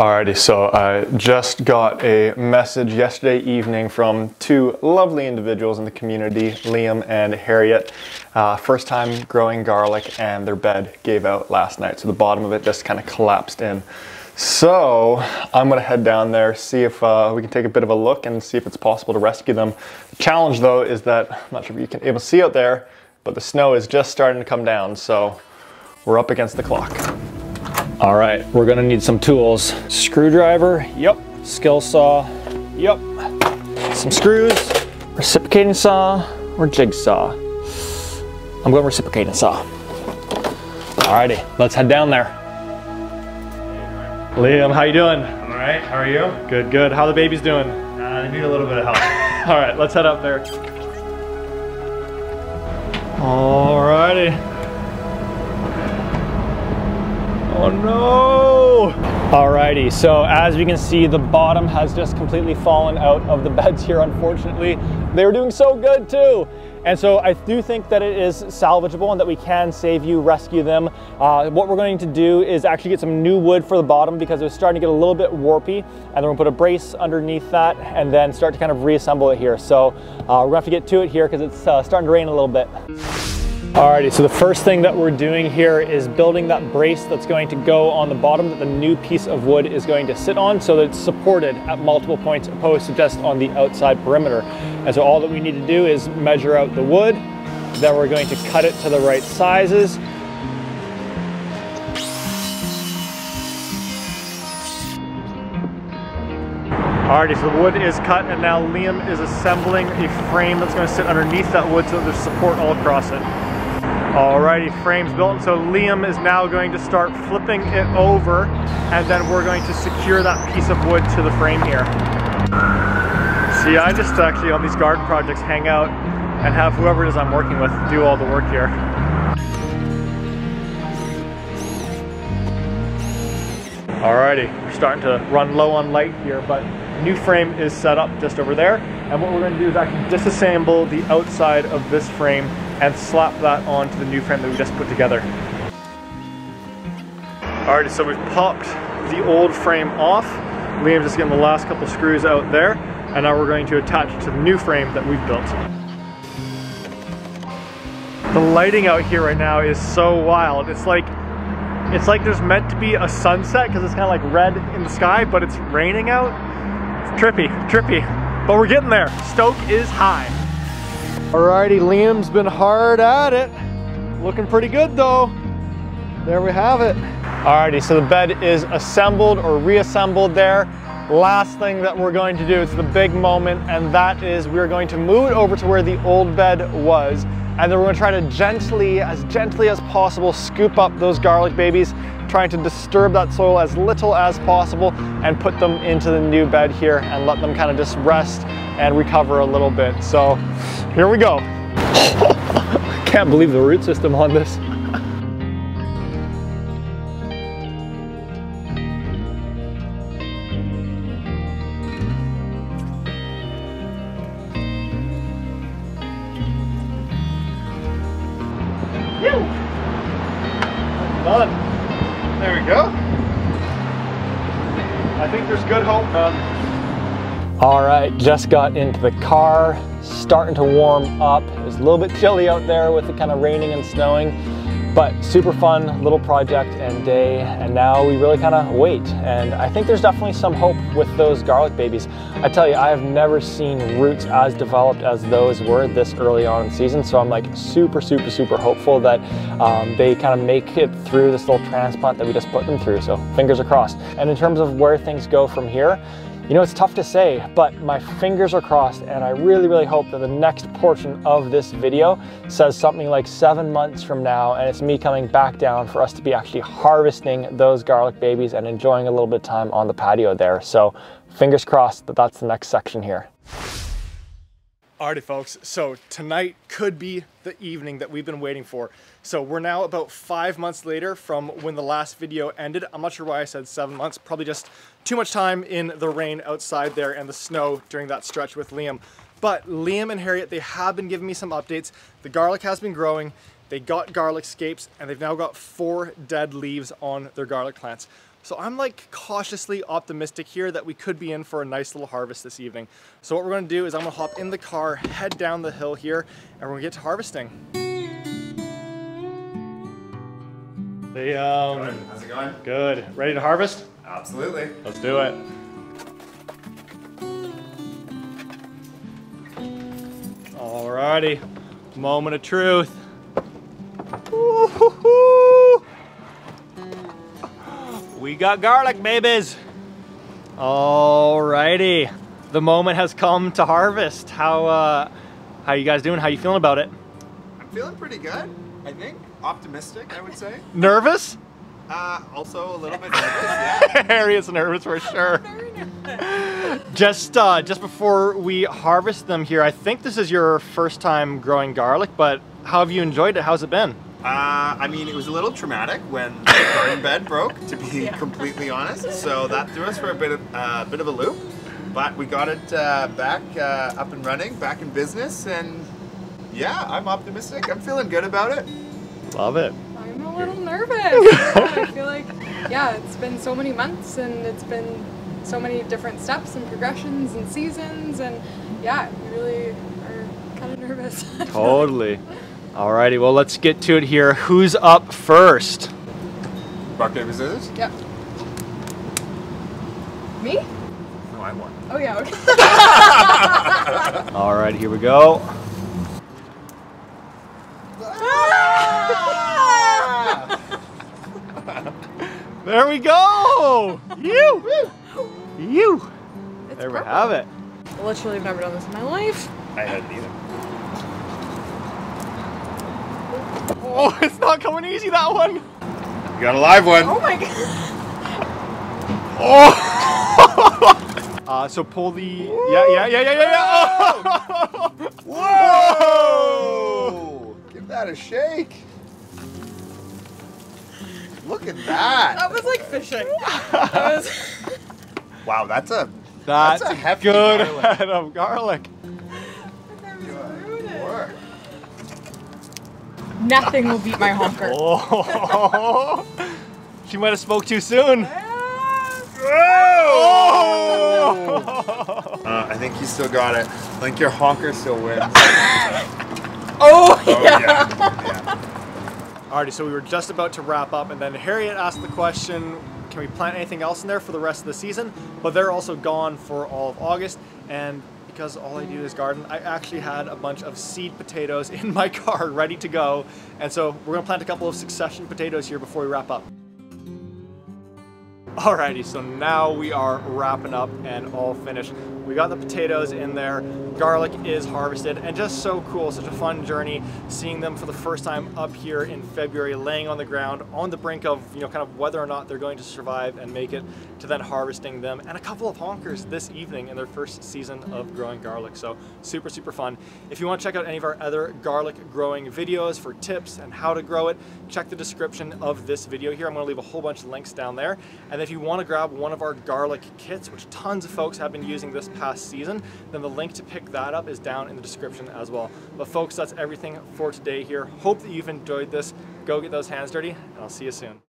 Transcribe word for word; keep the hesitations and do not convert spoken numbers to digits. Alrighty, so I just got a message yesterday evening from two lovely individuals in the community, Liam and Harriet. Uh, first time growing garlic, and their bed gave out last night, so the bottom of it just kind of collapsed in. So I'm gonna head down there, see if uh, we can take a bit of a look and see if it's possible to rescue them. The challenge though is that, I'm not sure if you can able to see out there, but the snow is just starting to come down, so we're up against the clock. All right, we're gonna need some tools. Screwdriver, yep. Skill saw, yep. Some screws, reciprocating saw, or jigsaw. I'm going reciprocating saw. All righty, let's head down there. Liam, how you doing? I'm all right, how are you? Good, good. How the baby's doing? Uh, they need a little bit of help. All right, let's head up there. All righty. Oh no! Alrighty, so as we can see, the bottom has just completely fallen out of the beds here, unfortunately. They were doing so good too! And so I do think that it is salvageable and that we can save you, rescue them. Uh, what we're going to do is actually get some new wood for the bottom because it was starting to get a little bit warpy, and then we'll put a brace underneath that and then start to kind of reassemble it here. So uh, we're going to have to get to it here because it's uh, starting to rain a little bit. Alrighty, so the first thing that we're doing here is building that brace that's going to go on the bottom that the new piece of wood is going to sit on so that it's supported at multiple points opposed to just on the outside perimeter. And so all that we need to do is measure out the wood, then we're going to cut it to the right sizes. Alrighty, so the wood is cut and now Liam is assembling a frame that's going to sit underneath that wood so that there's support all across it. Alrighty, frame's built, so Liam is now going to start flipping it over, and then we're going to secure that piece of wood to the frame here. See, I just actually on these garden projects hang out and have whoever it is I'm working with do all the work here. Alrighty, we're starting to run low on light here, but new frame is set up just over there, and what we're going to do is actually disassemble the outside of this frame and slap that onto the new frame that we just put together. Alrighty, so we've popped the old frame off. Liam's just getting the last couple screws out there, and now we're going to attach it to the new frame that we've built. The lighting out here right now is so wild. It's like it's like there's meant to be a sunset because it's kind of like red in the sky, but it's raining out. It's trippy, trippy, but we're getting there. Stoke is high. Alrighty, Liam's been hard at it. Looking pretty good though. There we have it. Alrighty, so the bed is assembled or reassembled there. Last thing that we're going to do, it's the big moment, and that is we're going to move it over to where the old bed was, and then we're gonna try to gently, as gently as possible, scoop up those garlic babies, trying to disturb that soil as little as possible, and put them into the new bed here and let them kind of just rest and recover a little bit. So here we go. I can't believe the root system on this. Done. There we go. I think there's good hope, man. All right, just got into the car, starting to warm up. It's a little bit chilly out there with it kind of raining and snowing, but super fun little project and day, and now we really kind of wait. And I think there's definitely some hope with those garlic babies. I tell you, I have never seen roots as developed as those were this early on in the season, so I'm like super, super, super hopeful that um, they kind of make it through this little transplant that we just put them through, so fingers are crossed. And in terms of where things go from here, you know, it's tough to say, but my fingers are crossed, and I really, really hope that the next portion of this video says something like seven months from now, and it's me coming back down for us to be actually harvesting those garlic babies and enjoying a little bit of time on the patio there. So fingers crossed that that's the next section here. Alrighty folks, so tonight could be the evening that we've been waiting for. So we're now about five months later from when the last video ended. I'm not sure why I said seven months, probably just too much time in the rain outside there and the snow during that stretch with Liam. But Liam and Harriet, they have been giving me some updates. The garlic has been growing, they got garlic scapes, and they've now got four dead leaves on their garlic plants. So I'm like cautiously optimistic here that we could be in for a nice little harvest this evening. So what we're gonna do is I'm gonna hop in the car, head down the hill here, and we're gonna get to harvesting. Hey, um, how's it going? Good. Ready to harvest? Absolutely. Let's do it. Alrighty, moment of truth. We got garlic, babies. Alrighty, the moment has come to harvest. How uh, how you guys doing? How you feeling about it? I'm feeling pretty good, I think. Optimistic, I would say. Nervous? Uh, also a little bit nervous, yeah. Harriet's nervous for sure. Very nervous. Just, uh, just before we harvest them here, I think this is your first time growing garlic, but how have you enjoyed it? How's it been? Uh, I mean, it was a little traumatic when the garden bed broke, to be yeah. completely honest. So that threw us for a bit of, uh, bit of a loop, but we got it uh, back uh, up and running, back in business, and yeah, I'm optimistic. I'm feeling good about it. Love it. I'm a little nervous. I feel like, yeah, it's been so many months, and it's been so many different steps and progressions and seasons, and yeah, we really are kind of nervous. Totally. Alrighty, well, let's get to it here. Who's up first? Buck Davis, scissors? Yep. Me? No, I won. Oh, yeah, okay. Alright, here we go. There we go! You! You! It's there purple. We have it. I literally have never done this in my life. I hadn't either. Oh, it's not coming easy, that one. You got a live one. Oh my god. Oh. uh, so pull the. Whoa. Yeah, yeah, yeah, yeah, yeah. Oh. Whoa. Whoa. Give that a shake. Look at that. That was like fishing. That was wow, that's a. That's, that's a hefty good garlic. Head of garlic. Nothing will beat my honker. Oh, she might have spoke too soon. Oh. Uh, I think you still got it. I think your honker still wins. Oh, oh yeah. Yeah. Yeah. Alrighty, so we were just about to wrap up, and then Harriet asked the question, can we plant anything else in there for the rest of the season? But they're also gone for all of August, and because all I do is garden, I actually had a bunch of seed potatoes in my car ready to go. And so we're gonna plant a couple of succession potatoes here before we wrap up. Alrighty, so now we are wrapping up and all finished. We got the potatoes in there, garlic is harvested, and just so cool, such a fun journey, seeing them for the first time up here in February, laying on the ground, on the brink of, you know, kind of whether or not they're going to survive and make it, to then harvesting them, and a couple of honkers this evening in their first season of growing garlic, so super, super fun. If you want to check out any of our other garlic growing videos for tips and how to grow it, check the description of this video here. I'm going to leave a whole bunch of links down there. And if you want to grab one of our garlic kits, which tons of folks have been using this past season, then the link to pick that up is down in the description as well. But folks, that's everything for today here. Hope that you've enjoyed this. Go get those hands dirty, and I'll see you soon.